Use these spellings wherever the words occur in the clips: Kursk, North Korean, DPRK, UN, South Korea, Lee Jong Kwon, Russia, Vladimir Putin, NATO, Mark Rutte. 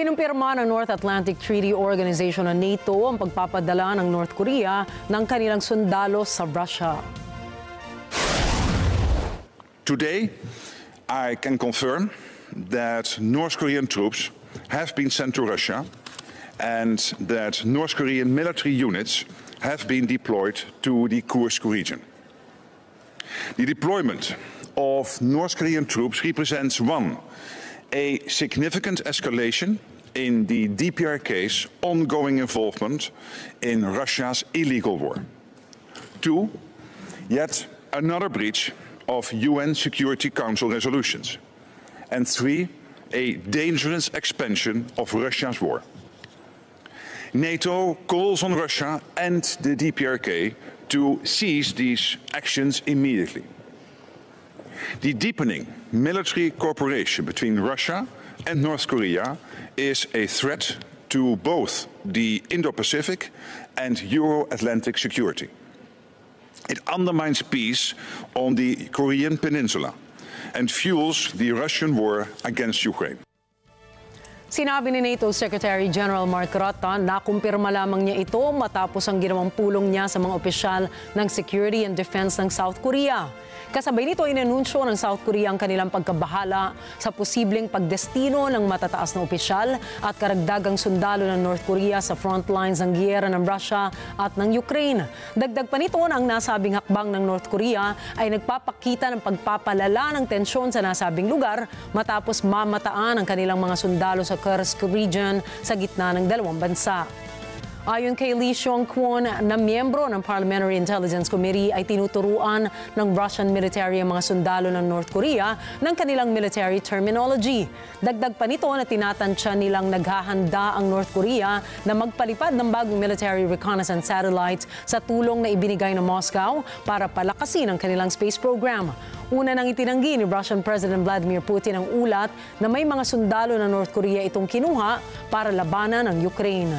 Kinumpirma ng North Atlantic Treaty Organization o NATO ang pagpapadala ng North Korea ng kanilang sundalo sa Russia. Today, I can confirm that North Korean troops have been sent to Russia and that North Korean military units have been deployed to the Kursk region. The deployment of North Korean troops represents one, a significant escalation in the DPRK's ongoing involvement in Russia's illegal war. Two, yet another breach of UN Security Council resolutions. And three, a dangerous expansion of Russia's war. NATO calls on Russia and the DPRK to cease these actions immediately. The deepening military cooperation between Russia and North Korea is a threat to both the Indo-Pacific and Euro-Atlantic security. It undermines peace on the Korean peninsula and fuels the Russian war against Ukraine. Sinabi ni NATO Secretary General Mark Rutte na kumpirma lamang niya ito matapos ang ginawang pulong niya sa mga opisyal ng Security and Defense ng South Korea. Kasabay nito, inanunsyo ng South Korea ang kanilang pagkabahala sa posibleng pagdestino ng matataas na opisyal at karagdagang sundalo ng North Korea sa front lines ng giyera ng Russia at ng Ukraine. Dagdag pa nito na ang nasabing hakbang ng North Korea ay nagpapakita ng pagpapalala ng tensyon sa nasabing lugar matapos mamataan ang kanilang mga sundalo sa Kursk region sa gitna ng dalawang bansa. Ayon kay Lee Jong Kwon na miyembro ng Parliamentary Intelligence Committee ay tinuturuan ng Russian military ang mga sundalo ng North Korea ng kanilang military terminology. Dagdag pa nito na tinatantya nilang naghahanda ang North Korea na magpalipad ng bagong military reconnaissance satellite sa tulong na ibinigay ng Moscow para palakasin ang kanilang space program. Una nang itinanggi ni Russian President Vladimir Putin ang ulat na may mga sundalo ng North Korea itong kinuha para labanan ang Ukraine.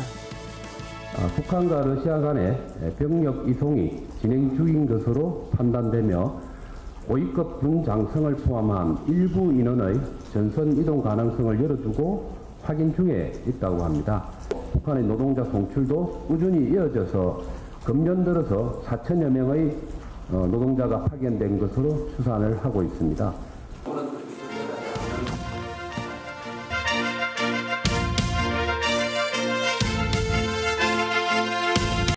북한과 러시아 간의 병력 이송이 진행 중인 것으로 판단되며 5위급 군 장성을 포함한 일부 인원의 전선 이동 가능성을 열어두고 확인 중에 있다고 합니다. 북한의 노동자 송출도 꾸준히 이어져서 금년 들어서 4,000여 명의 노동자가 파견된 것으로 추산을 하고 있습니다.